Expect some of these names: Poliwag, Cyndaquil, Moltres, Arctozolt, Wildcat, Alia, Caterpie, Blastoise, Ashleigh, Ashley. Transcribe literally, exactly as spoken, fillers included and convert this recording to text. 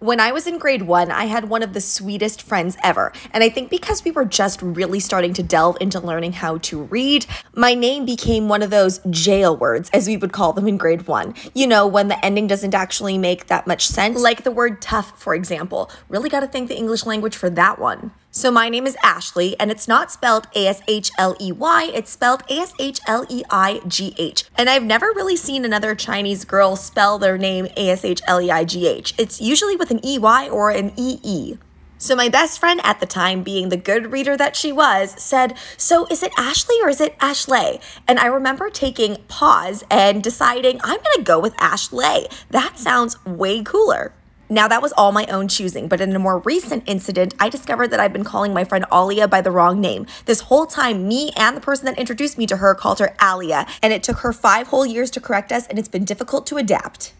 When I was in grade one, I had one of the sweetest friends ever. And I think because we were just really starting to delve into learning how to read, my name became one of those jail words, as we would call them in grade one. You know, when the ending doesn't actually make that much sense, like the word tough, for example. Really got to thank the English language for that one. So my name is Ashley, and it's not spelled A S H L E Y, it's spelled A S H L E I G H. And I've never really seen another Chinese girl spell their name A S H L E I G H. It's usually with an E Y or an E E. So my best friend at the time, being the good reader that she was, said, so is it Ashleigh or is it Ashleigh? And I remember taking pause and deciding, I'm gonna go with Ashleigh. That sounds way cooler. Now, that was all my own choosing, but in a more recent incident, I discovered that I'd been calling my friend Alia by the wrong name. This whole time, me and the person that introduced me to her called her Alia, and it took her five whole years to correct us, and it's been difficult to adapt.